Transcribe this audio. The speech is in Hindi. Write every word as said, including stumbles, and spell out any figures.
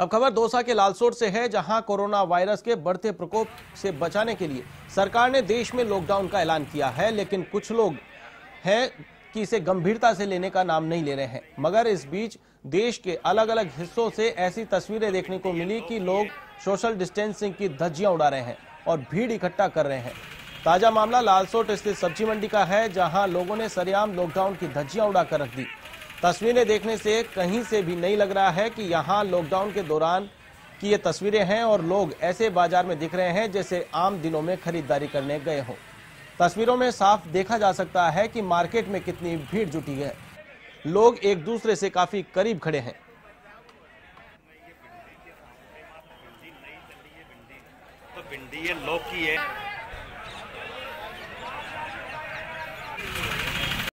अब खबर दौसा के लालसोट से है, जहां कोरोना वायरस के बढ़ते प्रकोप से बचाने के लिए सरकार ने देश में लॉकडाउन का ऐलान किया है, लेकिन कुछ लोग हैं कि इसे गंभीरता से लेने का नाम नहीं ले रहे हैं। मगर इस बीच देश के अलग अलग हिस्सों से ऐसी तस्वीरें देखने को मिली कि लोग सोशल डिस्टेंसिंग की धज्जियां उड़ा रहे हैं और भीड़ इकट्ठा कर रहे हैं। ताजा मामला लालसोट स्थित सब्जी मंडी का है, जहाँ लोगों ने सरेआम लॉकडाउन की धज्जियां उड़ा कर रख दी। तस्वीरें देखने से कहीं से भी नहीं लग रहा है कि यहाँ लॉकडाउन के दौरान की ये तस्वीरें हैं और लोग ऐसे बाजार में दिख रहे हैं जैसे आम दिनों में खरीदारी करने गए हों। तस्वीरों में साफ देखा जा सकता है कि मार्केट में कितनी भीड़ जुटी है। लोग एक दूसरे से काफी करीब खड़े हैं। तो भिंडी है, लौकी है।